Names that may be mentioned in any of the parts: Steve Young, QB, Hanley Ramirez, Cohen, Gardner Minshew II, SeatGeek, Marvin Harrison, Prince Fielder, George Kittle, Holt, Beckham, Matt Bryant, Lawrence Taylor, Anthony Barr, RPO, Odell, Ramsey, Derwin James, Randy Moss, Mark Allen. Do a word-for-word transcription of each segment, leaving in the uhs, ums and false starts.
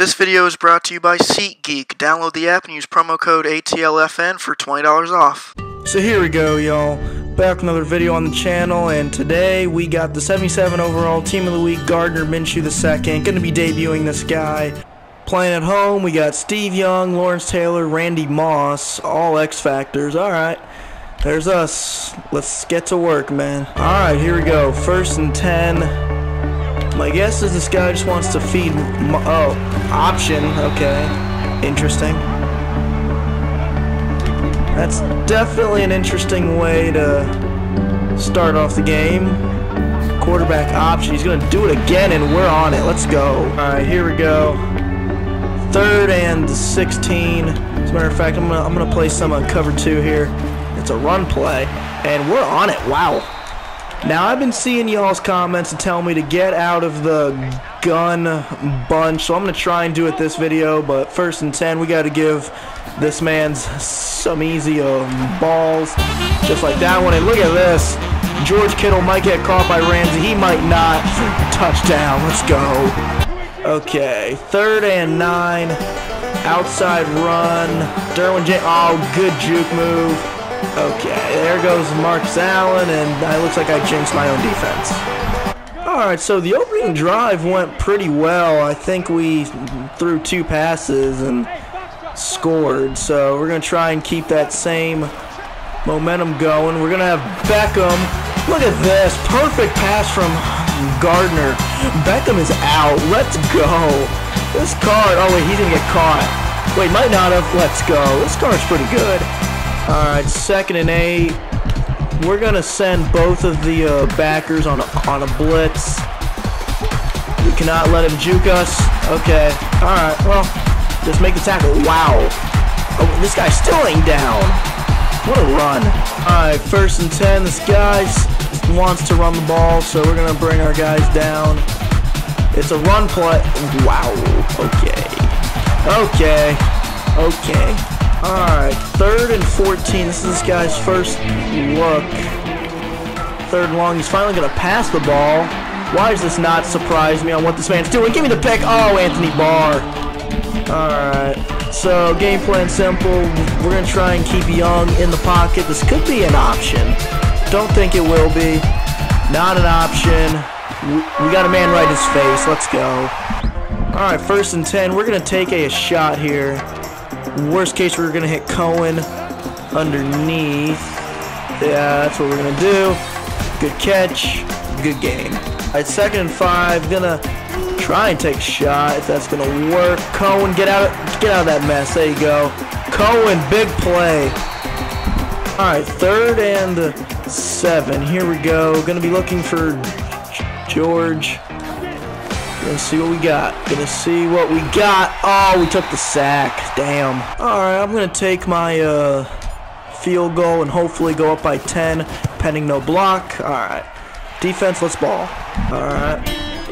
This video is brought to you by SeatGeek. Download the app and use promo code A T L F N for twenty dollars off. So here we go, y'all. Back with another video on the channel, and today we got the seventy-seven overall team of the week, Gardner Minshew the second. Going to be debuting this guy. Playing at home, we got Steve Young, Lawrence Taylor, Randy Moss, all X-Factors. All right, there's us. Let's get to work, man. All right, here we go. First and ten. My guess is this guy just wants to feed m oh, option, okay, interesting. That's definitely an interesting way to start off the game. Quarterback option, he's gonna do it again and we're on it, let's go. All right, here we go. Third and sixteen, as a matter of fact, I'm gonna, I'm gonna play some uh, cover two here. It's a run play, and we're on it, wow. Now, I've been seeing y'all's comments and telling me to get out of the gun bunch, so I'm going to try and do it this video, but first and ten, we got to give this man's some easy um, balls, just like that one, and look at this. George Kittle might get caught by Ramsey, he might not. Touchdown, let's go. Okay, third and nine, outside run, Derwin James, oh, good juke move. Okay, there goes Mark Allen, and it looks like I jinxed my own defense. Alright, so the opening drive went pretty well. I think we threw two passes and scored, so we're going to try and keep that same momentum going. We're going to have Beckham. Look at this. Perfect pass from Gardner. Beckham is out. Let's go. This card, oh wait, he's going to get caught. Wait, might not have. Let's go. This card's pretty good. Alright, second and eight. We're going to send both of the uh, backers on a, on a blitz. We cannot let him juke us. Okay. Alright, well, just make the tackle. Wow. Oh, this guy still ain't down. What a run. Alright, first and ten. This guy wants to run the ball, so we're going to bring our guys down. It's a run play. Wow. Okay. Okay. Okay. Alright, third and fourteen. This is this guy's first look. Third long. He's finally going to pass the ball. Why does this not surprise me on what this man's doing? Give me the pick. Oh, Anthony Barr. Alright, so game plan simple. We're going to try and keep Young in the pocket. This could be an option. Don't think it will be. Not an option. We got a man right in his face. Let's go. Alright, first and ten. We're going to take a shot here. Worst case, we're going to hit Cohen underneath. Yeah, that's what we're going to do. Good catch. Good game. All right, second and five. Going to try and take a shot if that's going to work. Cohen, get out, get out of that mess. There you go. Cohen, big play. All right, third and seven. Here we go. Going to be looking for George. Gonna see what we got. Gonna see what we got. Oh, we took the sack. Damn. Alright, I'm gonna take my uh, field goal and hopefully go up by ten, pending no block. Alright. Defense, let's ball. Alright.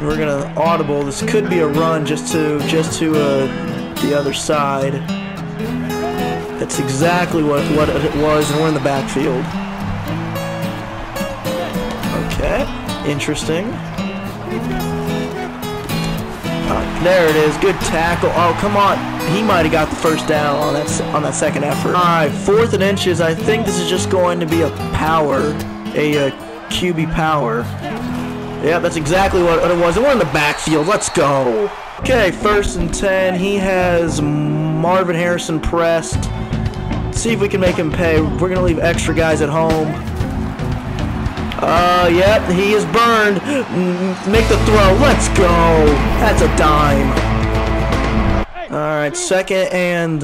We're gonna audible. This could be a run just to just to uh, the other side. That's exactly what, what it was, and we're in the backfield. Okay. Interesting. Uh, there it is. Good tackle. Oh, come on. He might have got the first down on that on that second effort. All right, fourth and inches. I think this is just going to be a power, a, a Q B power. Yeah, that's exactly what it was. And we're in the backfield. Let's go. Okay, first and ten. He has Marvin Harrison pressed. Let's see if we can make him pay. We're gonna leave extra guys at home. Uh, yep, he is burned. Make the throw. Let's go. That's a dime. Alright, second and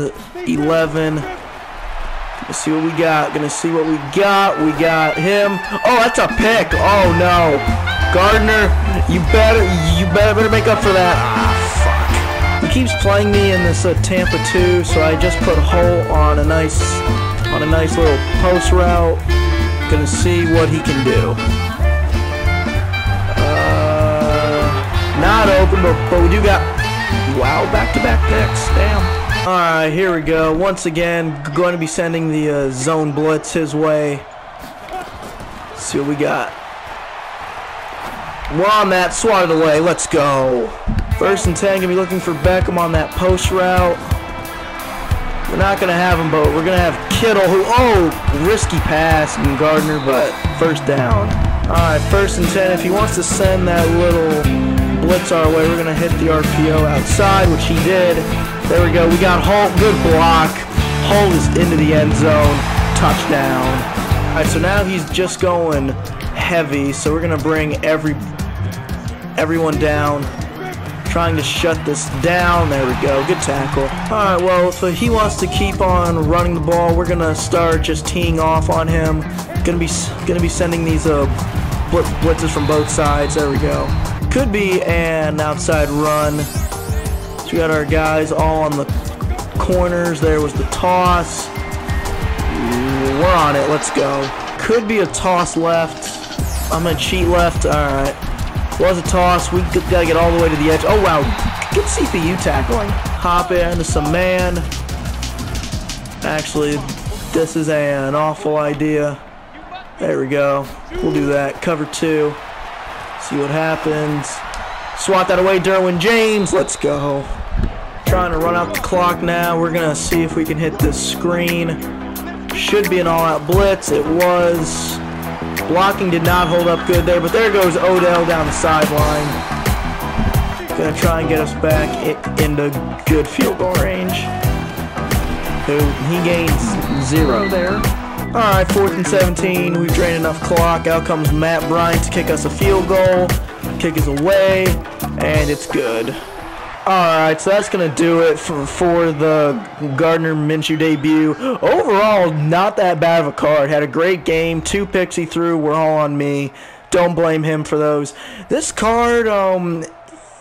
eleven. Let's see what we got. Gonna see what we got. We got him. Oh, that's a pick. Oh, no. Gardner, you better, you better, better make up for that. Ah, fuck. He keeps playing me in this uh, Tampa two, so I just put Holt on a nice, on a nice little post route. Gonna see what he can do. Uh, not open, but, but we do got, wow, back-to-back picks, damn. All right, here we go. Once again, going to be sending the uh, zone blitz his way. Let's see what we got. We're on that, swatted away, let's go. First and ten, going to be looking for Beckham on that post route. We're not going to have him, but we're going to have Kittle, who, oh, risky pass from Gardner, but first down. All right, first and ten. If he wants to send that little blitz our way, we're going to hit the R P O outside, which he did. There we go. We got Holt. Good block. Holt is into the end zone. Touchdown. All right, so now he's just going heavy, so we're going to bring every everyone down, trying to shut this down. There we go. Good tackle. All right, well, so he wants to keep on running the ball. We're going to start just teeing off on him. Going to be going to be sending these uh, bl blitzes from both sides. There we go. Could be an outside run. So we got our guys all on the corners. There was the toss. We're on it. Let's go. Could be a toss left. I'm going to cheat left. All right. Was a toss. We got to get all the way to the edge. Oh, wow. Good C P U tackling. Hop into some man. Actually, this is an awful idea. There we go. We'll do that. Cover two. See what happens. Swat that away, Derwin James. Let's go. Trying to run out the clock now. We're going to see if we can hit this screen. Should be an all-out blitz. It was. Blocking did not hold up good there, but there goes Odell down the sideline. Gonna try and get us back into good field goal range. He gains zero there. Alright, fourth and seventeen. We've drained enough clock. Out comes Matt Bryant to kick us a field goal. Kick is away, and it's good. Alright, so that's going to do it for, for the Gardner Minshew debut. Overall, not that bad of a card. Had a great game. Two picks he threw were all on me. Don't blame him for those. This card, um,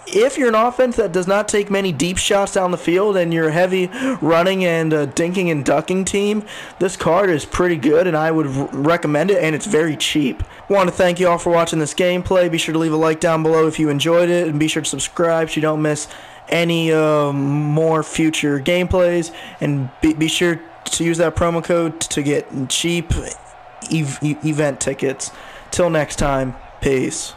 if you're an offense that does not take many deep shots down the field and you're a heavy running and uh, dinking and ducking team, this card is pretty good, and I would recommend it, and it's very cheap. Want to thank you all for watching this gameplay. Be sure to leave a like down below if you enjoyed it, and be sure to subscribe so you don't miss any uh, more future gameplays, and be, be sure to use that promo code to get cheap ev event tickets. Till next time, peace.